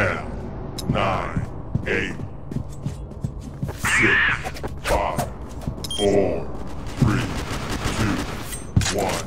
10, 9, 8, 6, 5, 4, 3, 2, 1.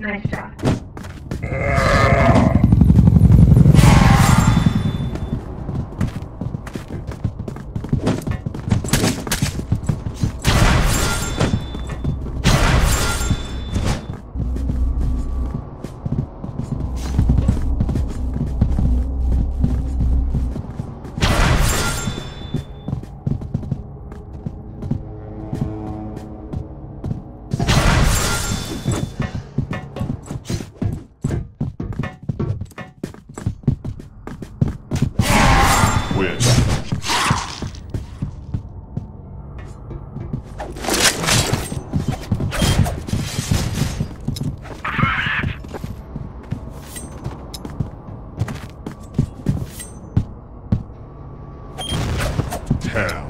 Nice job. Yeah.